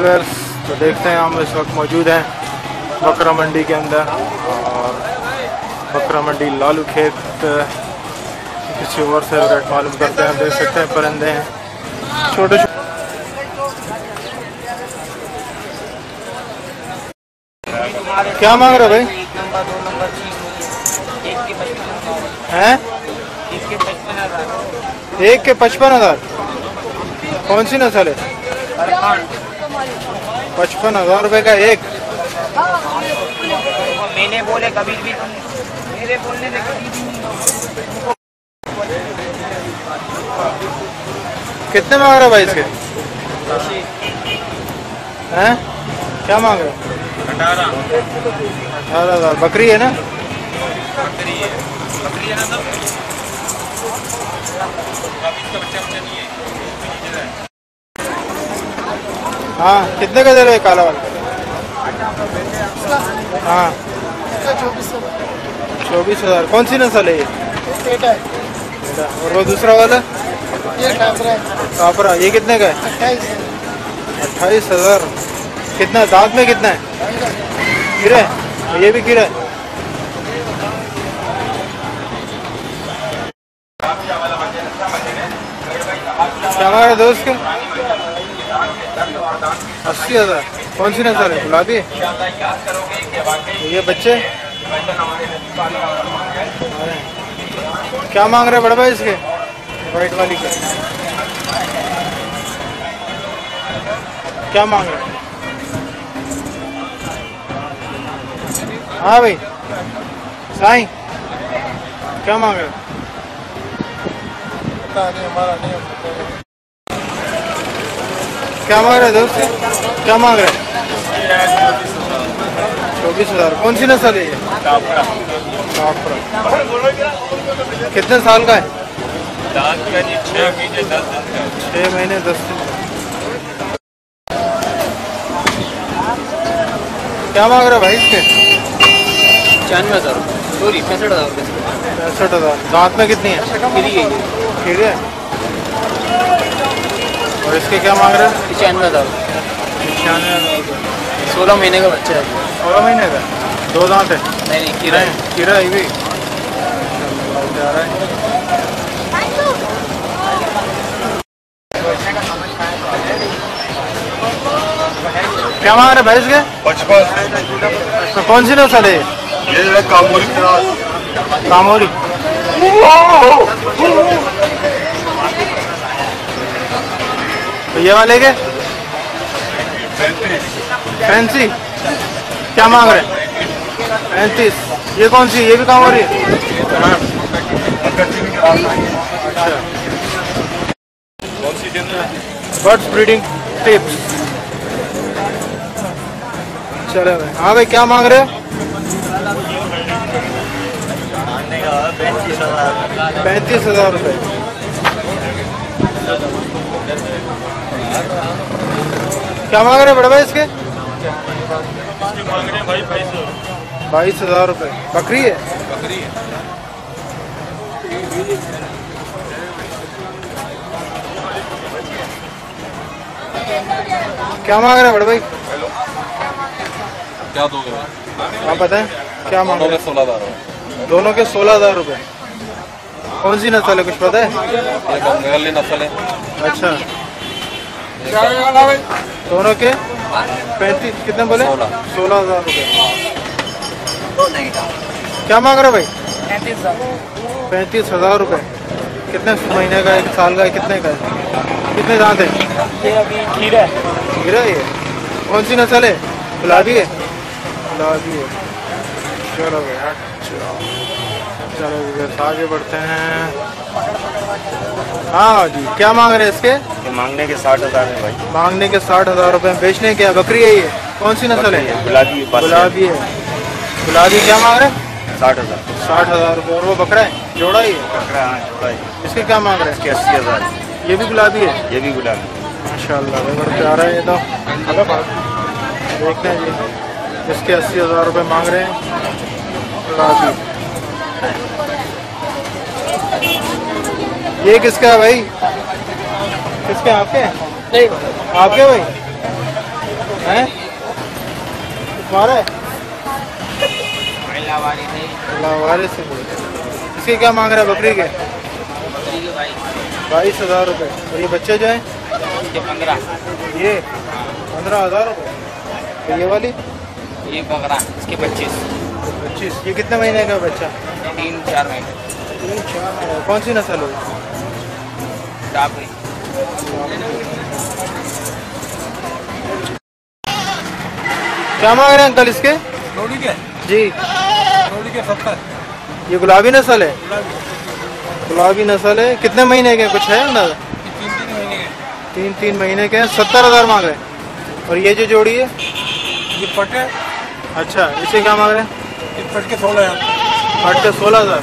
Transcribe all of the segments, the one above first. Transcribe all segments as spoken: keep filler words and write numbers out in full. Viewers, तो देखते हैं हम इस वक्त मौजूद हैं बकरा मंडी के अंदर और बकरा मंडी लालू खेत किसी और से रेट मालूम करते हैं। देख सकते हैं परिंदे हैं छोटे छोटे। क्या मांग रहे भाई? हैं एक के पचपन हजार। कौन सी नस्ल है? पचपन हजार रुपए का एक। मैंने बोले कभी भी मेरे बोलने में कभी भी। कितने मांग रहा भाई इसके? हैं क्या मांग रहा? अठारह अठारह हजार। बकरी है ना? बकरी है, बकरी है ना सब। हाँ कितने का दे रहे काला वाला? हाँ चौबीस हजार। कौन सी नस्ल है ये? पेटा है। और वो दूसरा वाला? ये कापरा है। कापरा ये कितने का है? अट्ठाईस अट्ठाईस हजार। कितना दांत में कितना है? गिरा है। ये भी गिरा है। हमारे दोस्त अस्सी हजार। कौन सी नस्ल है? गुलाबी। ये बच्चे क्या मांग रहे बड़ा भाई इसके? वाइट वाली के क्या मांग रहे? हाँ भाई साईं क्या मांग रहे? हमारा नहीं। क्या मांग रहे हैं दोस्त? क्या मांग रहे हैं? चौबीस हजार। कौन सी नस्ल है ये? कापरा। कितने साल का है? छह महीने दस दिन। छह महीने दस दिन। क्या मांग रहे भाई इसके? पचानवे हजार। सॉरी पैंसठ हजार। पैंसठ हजार। दांत में कितनी है? ठीक है। और इसके क्या मांग रहे हैं? पचानवे हजार। पचानवे हजार। सोलह महीने का बच्चा है। सोलह महीने का। दो दांत है? नहीं नहीं किरा है। किरा है भी जा रहा है। क्या मांग रहे भाई इसके? पचपन। तो कौन सी नस्ल है ये? ये कामोरी। कामोरी। ये वाले के फैंसी क्या मांग रहे हैं? पैंतीस। ये कौन सी? ये भी काम हो रही है। Birds breeding tips. चलो भाई। हाँ भाई क्या मांग रहे हो? पैंतीस हजार रुपये। क्या मांग रहे हैं बड़ा भाई इसके? बाईस हजार रुपए। बकरी है? बकरी है। क्या मांग रहे हैं बड़ा भाई? क्या दोगे? आप बताएं क्या मांग रहे हैं? सोलह हजार। दोनों के सोलह हजार रुपए। कौन सी नस्ल है कुछ पता है? बंगाली नस्ल है। अच्छा दोनों के पैंतीस। कितने बोले? सोलह हजार रुपये। क्या मांग रहे भाई? पैंतीस हजार रुपये। कितने महीने का? एक साल का? कितने का? कितने दांत है? हीरा है। कौन सी नस्ल है? गुलाबी है। गुलाबी है। चलो भैया चलो आगे बढ़ते हैं। हाँ जी क्या मांग रहे हैं इसके? मांगने के साठ हजार है भाई। मांगने के साठ हजार रुपए। बेचने क्या? बकरी है ये। कौन सी नस्ल है? गुलाबी। गुलाबी है। गुलाबी क्या मांग रहे हैं? साठ हजार। साठ हजार रुपये। और वो बकरा है? जोड़ा ही है। बकरा जोड़ा ही है। इसके क्या मांग रहे हैं? इसके अस्सी हजार। ये भी गुलाबी है। ये भी गुलाबी। माशाल्लाह बड़ा प्यारा है ये तो। देखते हैं जी इसके अस्सी हजार रुपये मांग रहे हैं। गुलाबी। ये किसका है भाई? इसके आपके? नहीं आपके भाई। हैं तुम्हारा लावारिस से बोलते हैं। इसके क्या मांग रहा है बकरी के? बकरी के भाई बाईस हज़ार रुपये। और ये बच्चे जो हैं पंद्रह, ये पंद्रह हज़ार रुपये। ये वाली ये बकरा इसके पच्चीस पच्चीस। ये कितने महीने का बच्चा? तीन चार महीने। तीन चार महीने। कौन सी नस्ल होगी? डाबरी। क्या मांग रहे हैं अंकल इसके? लोड़ी के जी लोड़ी के सत्तर। ये गुलाबी नस्ल है? गुलाबी नस्ल है। कितने महीने के कुछ है ना? तीन तीन महीने के। तीन तीन महीने के सत्तर हज़ार मांग रहे हैं। और ये जो जोड़ी है ये पट है। अच्छा, इसे क्या मांग रहे हैं? ये पट के सोलह हज़ार। पट के सोलह हज़ार।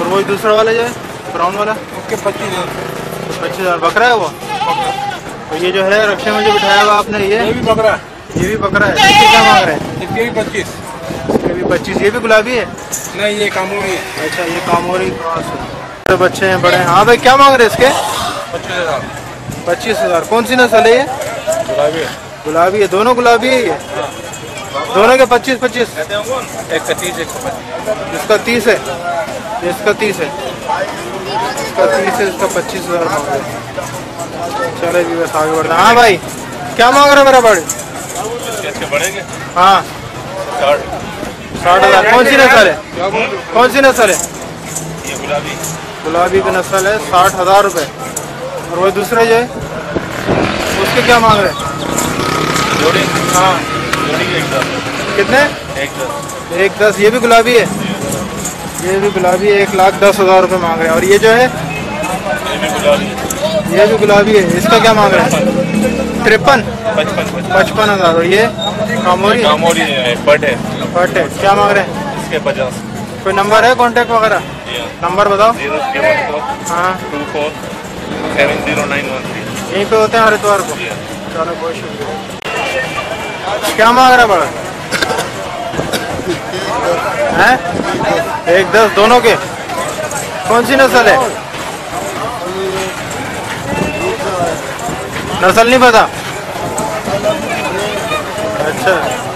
और वो दूसरा वाला जो है ब्राउन वाला उसके पच्चीस हज़ार। पच्चीस हज़ार। बकरा है वो? और ये जो है रक्षे में जो बिठाया हुआ आपने ये भी बकरा है? ये भी बकरा है। इसके क्या मांग रहे हैं? इसके भी पच्चीस। इसके भी पच्चीस। ये भी गुलाबी है? नहीं, ये कामोरी है। अच्छा, ये कामोरी क्रॉस है। तो बच्चे हैं, बड़े हैं। हाँ भाई, क्या मांग रहे हैं इसके? पच्चीस हज़ार। पच्चीस हज़ार। कौन सी नस्ल है ये? गुलाबी है। गुलाबी है। दोनों गुलाबी है ये? दोनों के पच्चीस पच्चीस। एक का तीस, एक का पच्चीस। इसका तीस है, इसका तीस है, इसका तीस है। इसका पच्चीस हज़ार मांग रहे हैं। चले जी, बस आगे बढ़ रहे हैं। हाँ भाई, क्या मांग रहे हैं मेरा बड़े? बढ़ेंगे हाँ, साठ हज़ार। कौन सी नस्ल है? कौन सी नस्ल है? ये गुलाबी। गुलाबी की नस्ल है। साठ हज़ार रुपये। और वो दूसरे जो है उसके क्या मांग रहे हैं? जोड़ी हाँ, जोड़ी एक दस। कितने? एक दस। एक दस। ये भी गुलाबी है? ये भी गुलाबी है। एक लाख दस हज़ार रुपये मांग रहे हैं। और ये जो है ये भी गुलाबी है। ये जो गुलाबी है इसका क्या मांग रहे हैं? तिरपन। पचपन हज़ार। और ये कामोरी? कामोरी है, पट है। पट है। क्या मांग रहे हैं? इसके पचास। कोई नंबर है कॉन्टैक्ट वगैरह? नंबर बताओ। हाँ, two four seven zero nine one three. यहीं पे होते हैं हर इतवार को। चलो, बहुत शुक्रिया। क्या मांग रहा है बड़ा? हैं एक दस दोनों के। कौन सी नस्ल है? नस्ल नहीं पता। अच्छा।